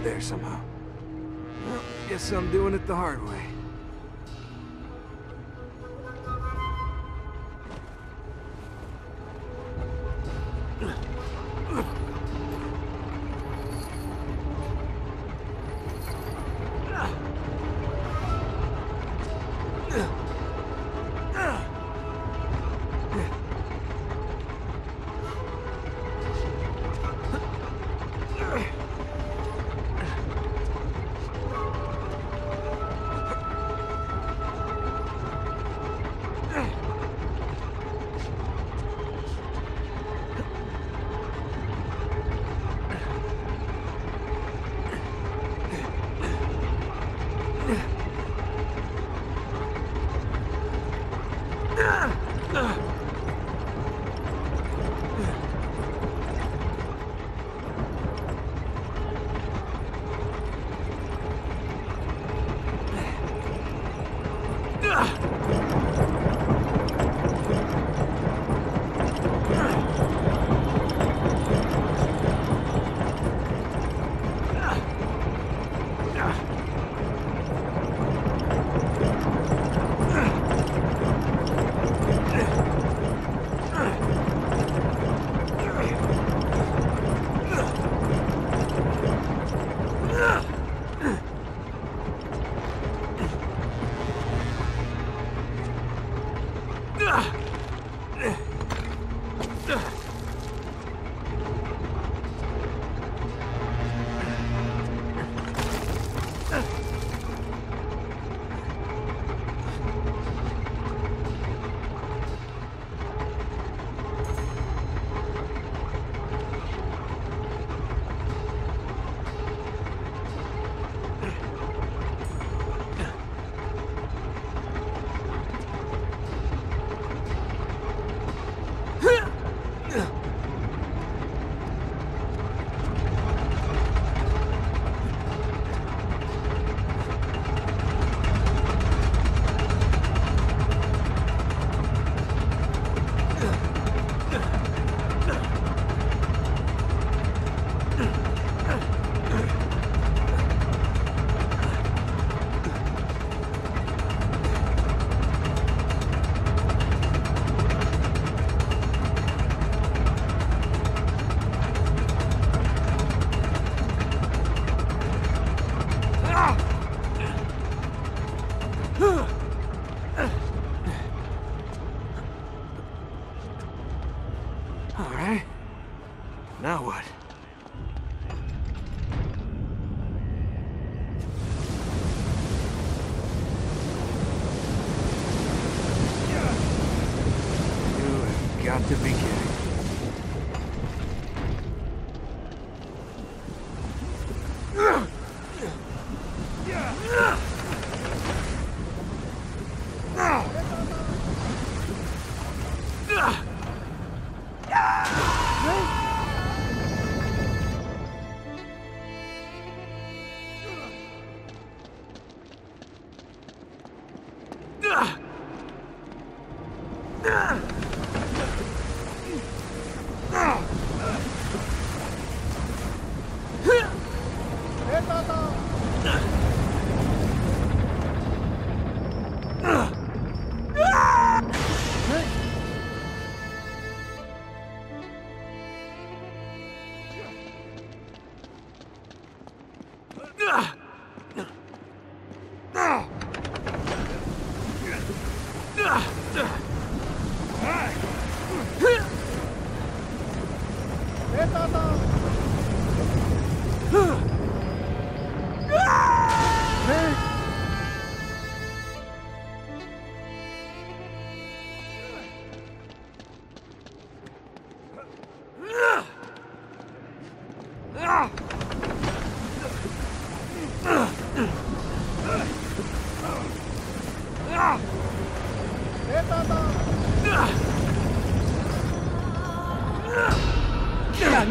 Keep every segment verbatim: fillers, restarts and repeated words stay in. over there somehow. Well, guess I'm doing it the hard way.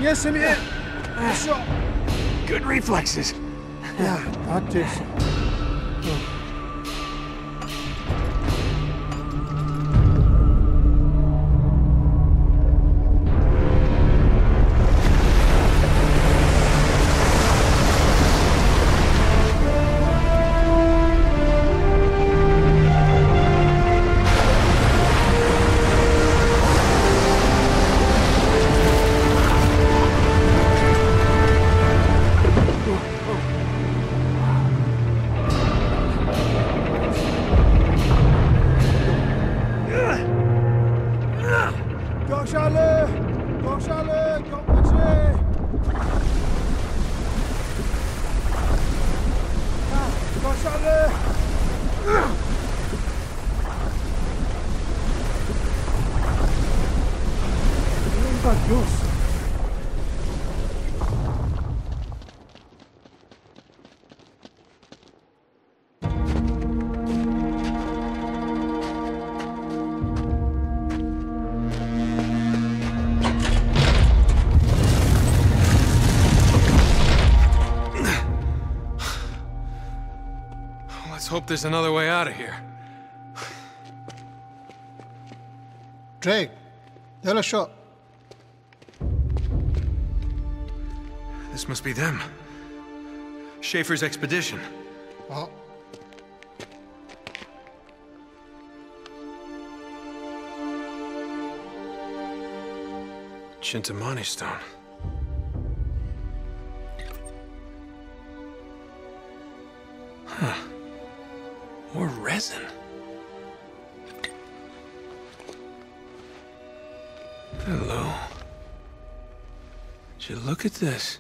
Yes, I'm in. Sure. Good reflexes. Yeah, that is. Hope there's another way out of here. Drake, they're a shot. This must be them. Schaefer's expedition. Well. Chintamani Stone. Huh. More resin. Hello. Would you look at this?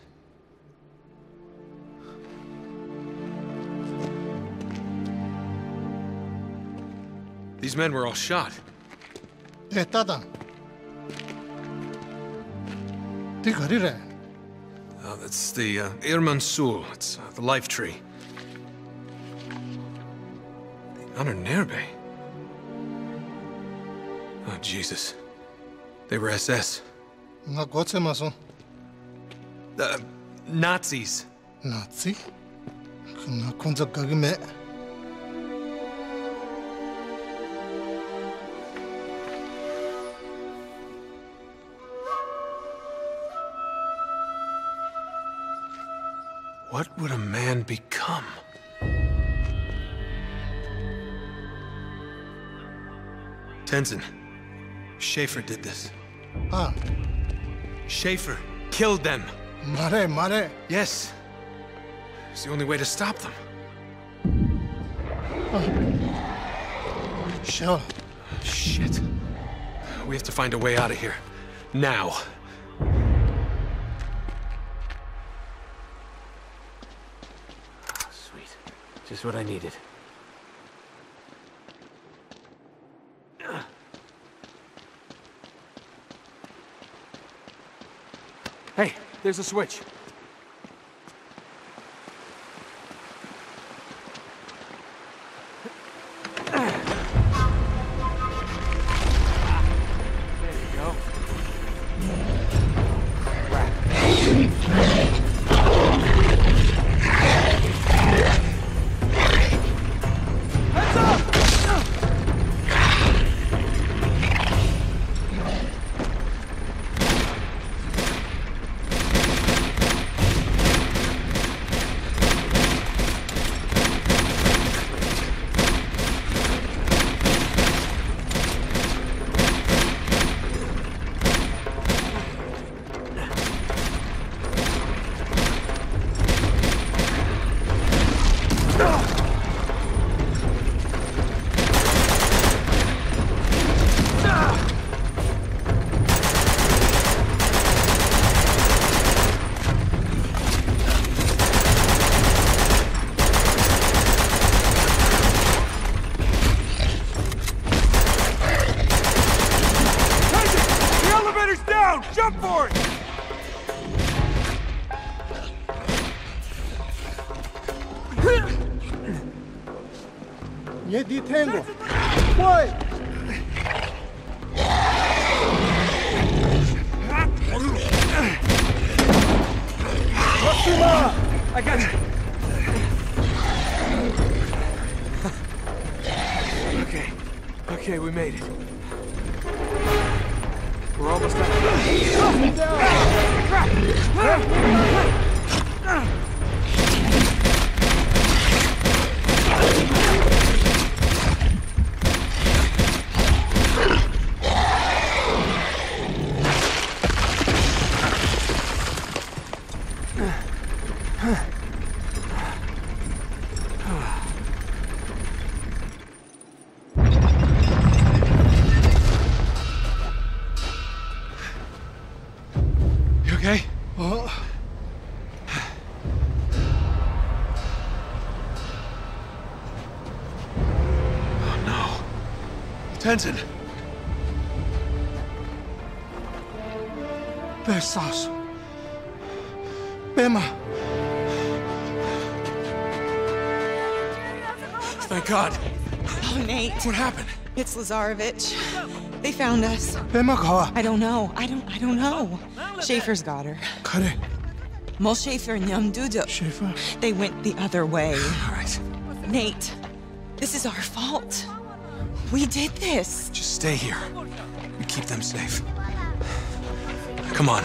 These men were all shot. They Oh, that's the uh, Irmansul. It's uh, the life tree. Honor Nerbe. Oh, Jesus. They were S S. Uh, Nazis. Nazi? What would a man become? Tenzin, Schaefer did this. Ah. Schaefer killed them. Mare, mare. Yes. It's the only way to stop them. Oh. Sure. Shit. We have to find a way out of here. Now. Sweet. Just what I needed. Hey, there's a switch. There you go. Heads up! Yet the tango. Boy! I got it. Okay. Okay, we made it. We're almost out. Crap! Tenzin! There's Sas. Bema! Thank God! Oh, Nate. What happened? It's Lazarevic. They found us. I don't know. I don't I don't know. Schaefer's got her. Mol Schaefer and Yamdudu. Schaefer? They went the other way. All right. Nate, this is our fault. We did this. Just stay here. You keep them safe. Come on.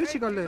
같이 갈래.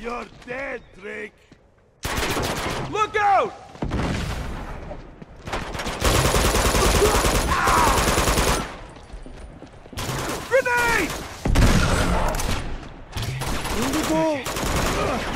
You're dead, Drake. Look out! Ah! Grenade! Indigo! Ugh.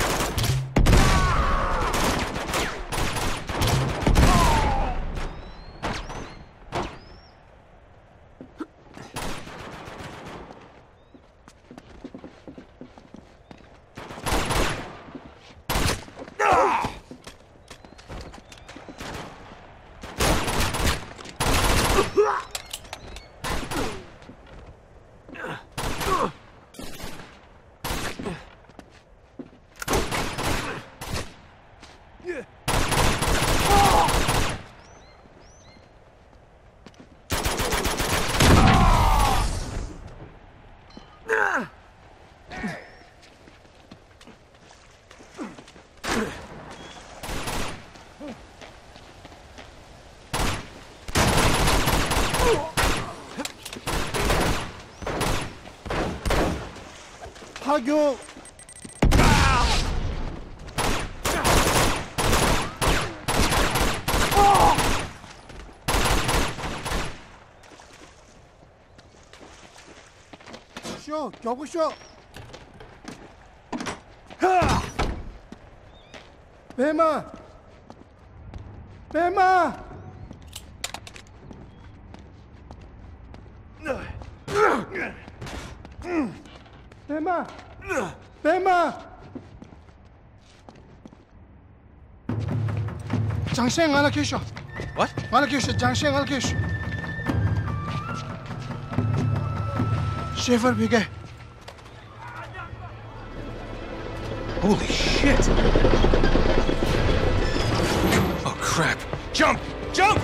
I go. Show, double shot. Ha! Bema. Bema. Bema! Bema! 掌声 allocation. What? Allocation, 掌声 allocation. Schaefer bigay. Holy shit! Oh crap! Jump! Jump!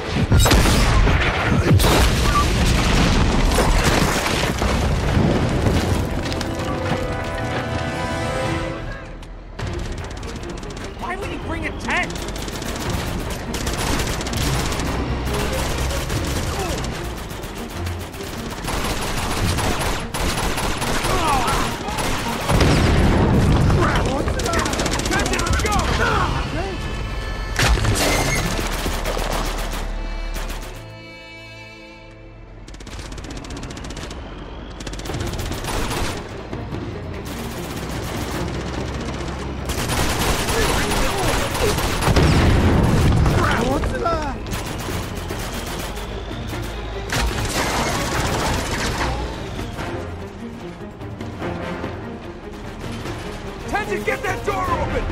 Get that door open!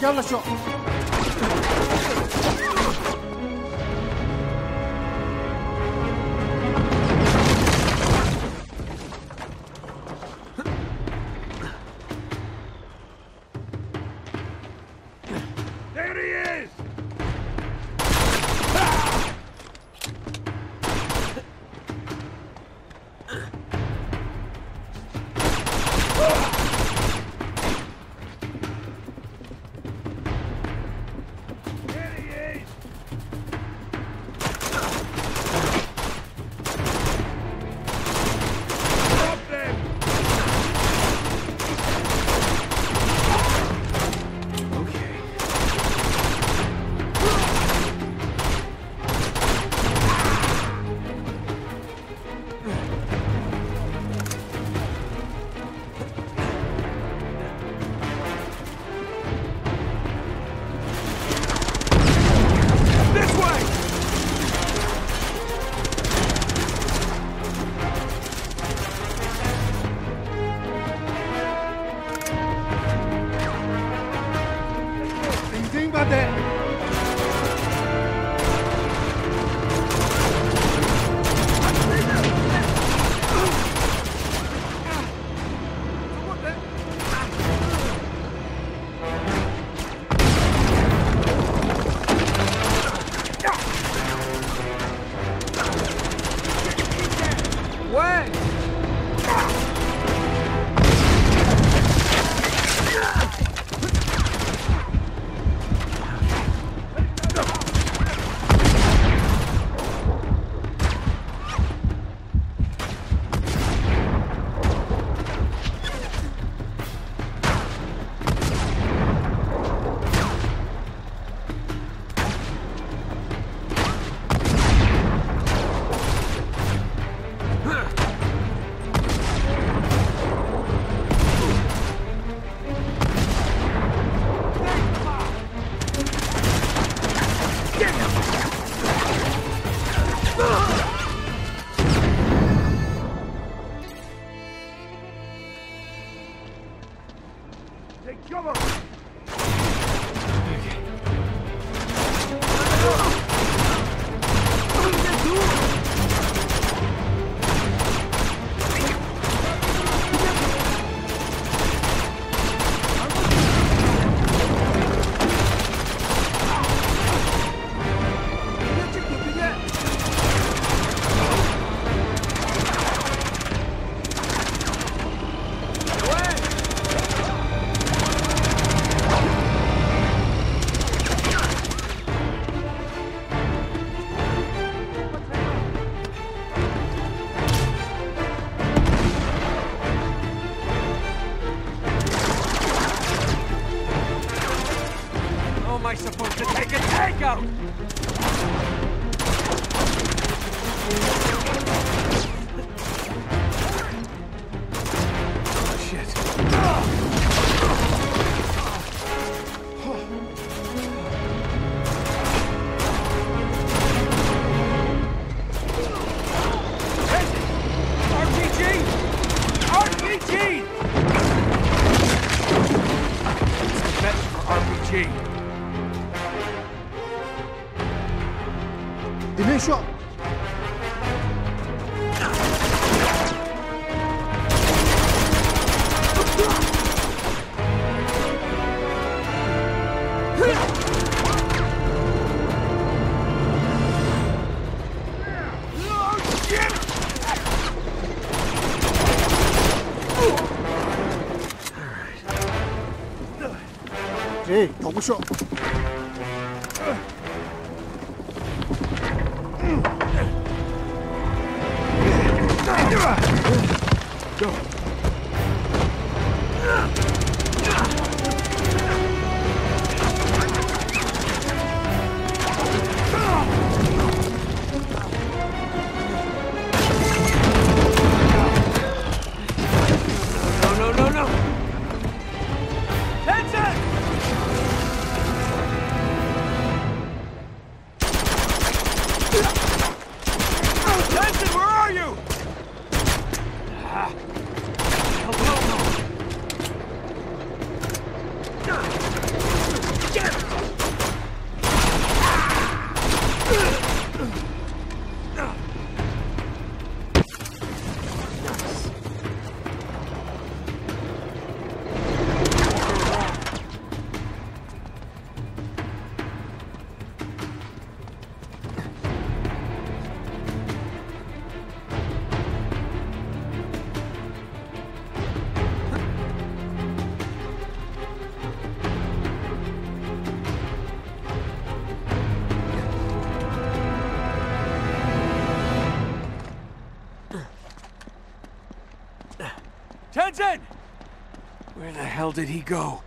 Yalla shot! There he is! Take cover! Эй, толкушок! Tenzin! Where the hell did he go?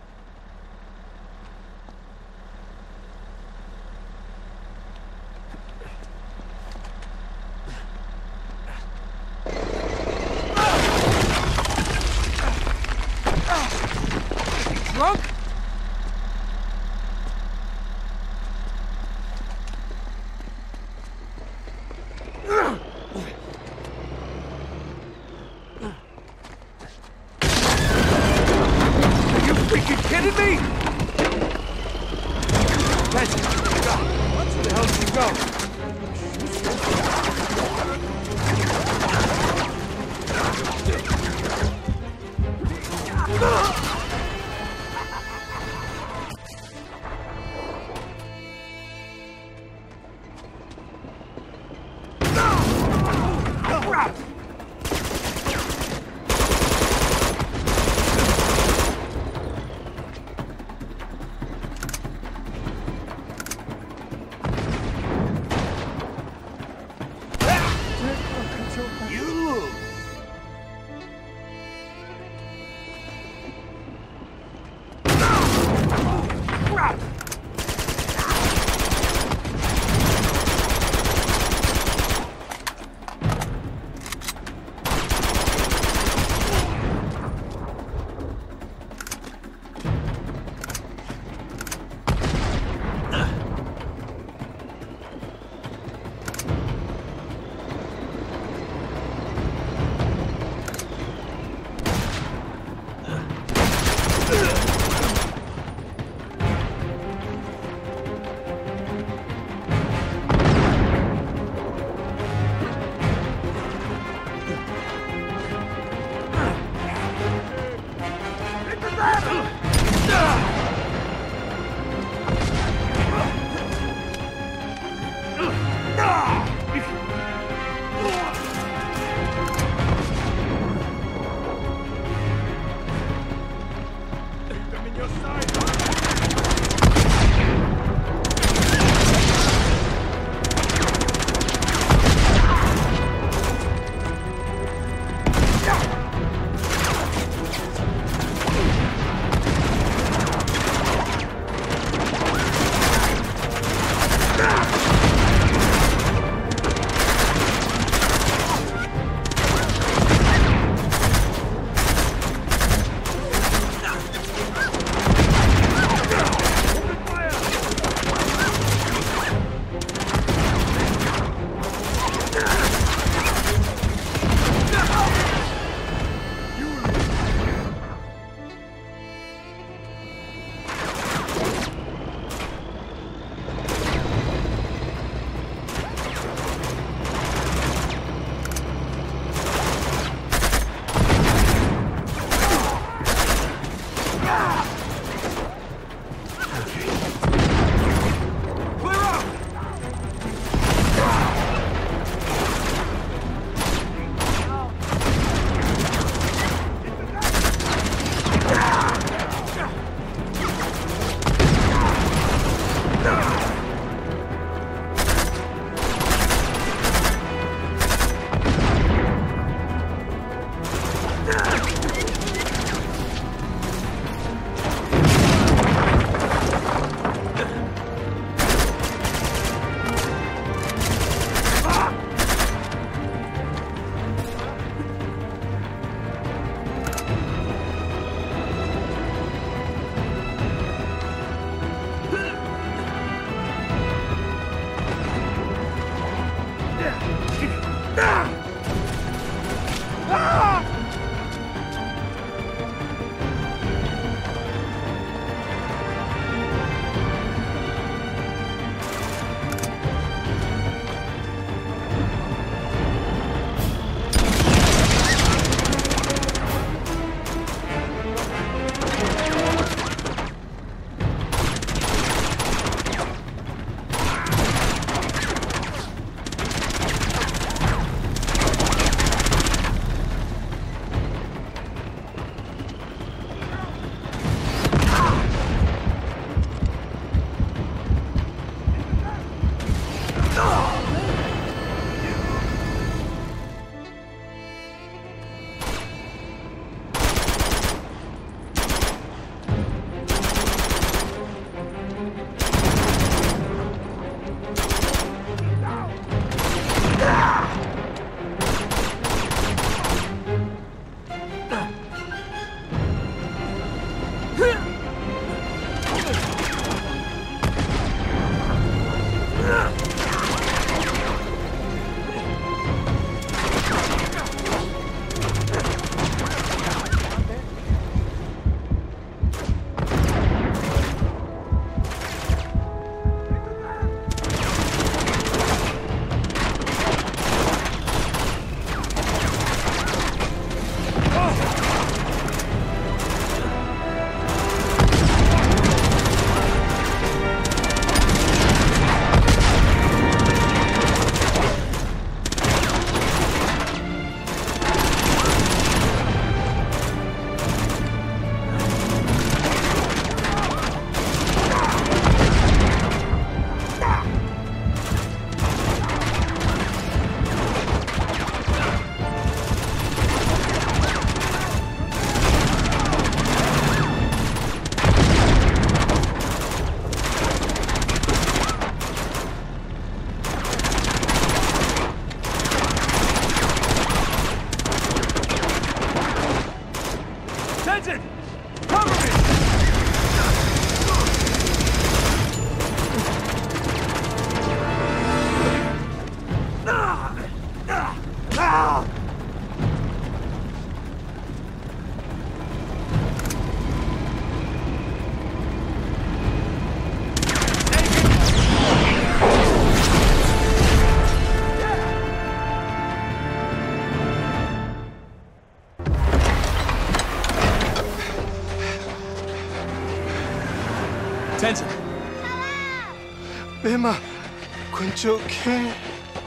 It's okay.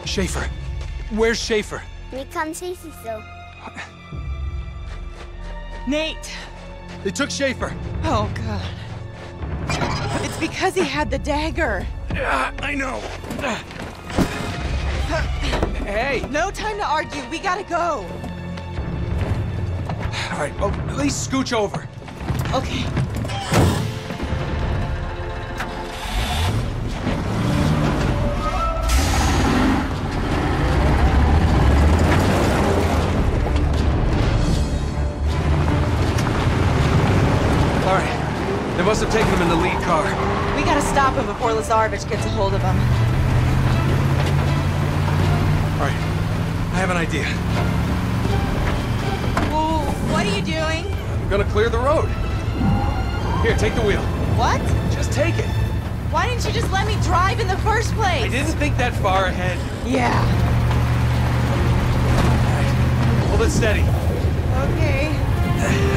Schaefer. Where's Schaefer? Nate. They took Schaefer. Oh, God. It's because he had the dagger. Uh, I know. Uh. Hey. No time to argue. We gotta go. All right. Well, at least scooch over. Okay. They must have taken him in the lead car. We gotta stop him before Lazarevic gets a hold of him. All right, I have an idea. Well, what are you doing? I'm gonna clear the road. Here, take the wheel. What? Just take it. Why didn't you just let me drive in the first place? I didn't think that far ahead. Yeah. All right, hold it steady. Okay.